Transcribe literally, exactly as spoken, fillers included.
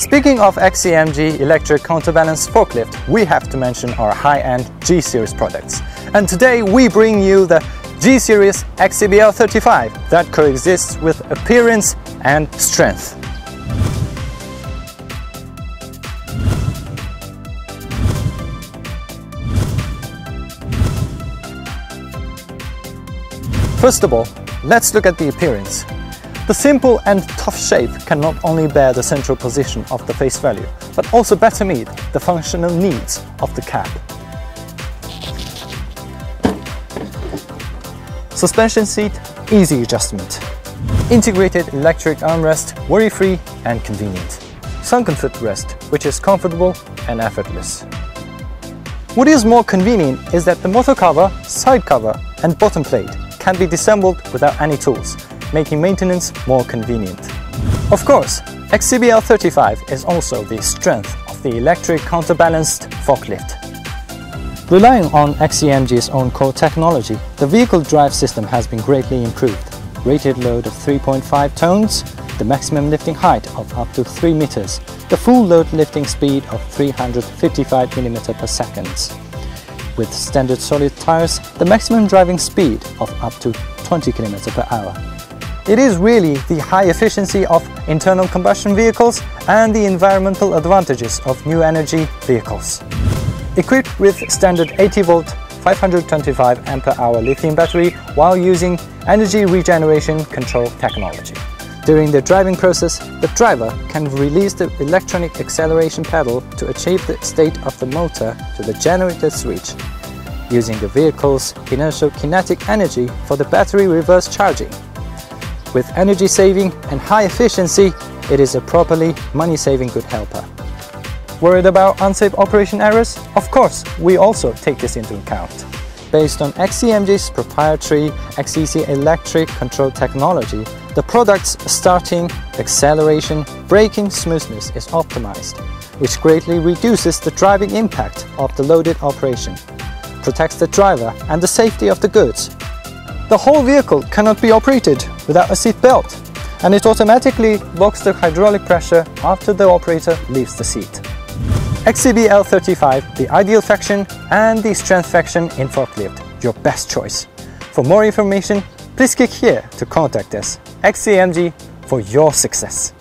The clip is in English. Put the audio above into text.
Speaking of X C M G electric counterbalance forklift, we have to mention our high-end G-Series products. And today we bring you the G-Series X C B L thirty-five that coexists with appearance and strength. First of all, let's look at the appearance. The simple and tough shape can not only bear the central position of the face value, but also better meet the functional needs of the cab. Suspension seat, easy adjustment. Integrated electric armrest, worry-free and convenient. Sunken footrest, which is comfortable and effortless. What is more convenient is that the motor cover, side cover and bottom plate can be disassembled without any tools, making maintenance more convenient. Of course, X C B L thirty-five is also the strength of the electric counterbalanced forklift. Relying on X C M G's own core technology, the vehicle drive system has been greatly improved. Rated load of three point five tons, the maximum lifting height of up to three meters, the full load lifting speed of three hundred fifty-five millimeters per second. With standard solid tires, the maximum driving speed of up to twenty kilometers per hour. It is really the high efficiency of internal combustion vehicles and the environmental advantages of new energy vehicles. Equipped with standard eighty volt, five hundred twenty-five amp hour lithium battery while using energy regeneration control technology. During the driving process, the driver can release the electronic acceleration pedal to achieve the state of the motor to the generator switch, using the vehicle's inertial kinetic energy for the battery reverse charging. With energy saving and high efficiency, it is a properly money-saving good helper. Worried about unsafe operation errors? Of course, we also take this into account. Based on X C M G's proprietary X E C electric control technology, the product's starting, acceleration, braking smoothness is optimized, which greatly reduces the driving impact of the loaded operation, protects the driver and the safety of the goods. The whole vehicle cannot be operated without a seat belt, and it automatically locks the hydraulic pressure after the operator leaves the seat. X C B L thirty-five, the ideal faction and the strength faction in forklift, your best choice. For more information, please click here to contact us. X C M G, for your success.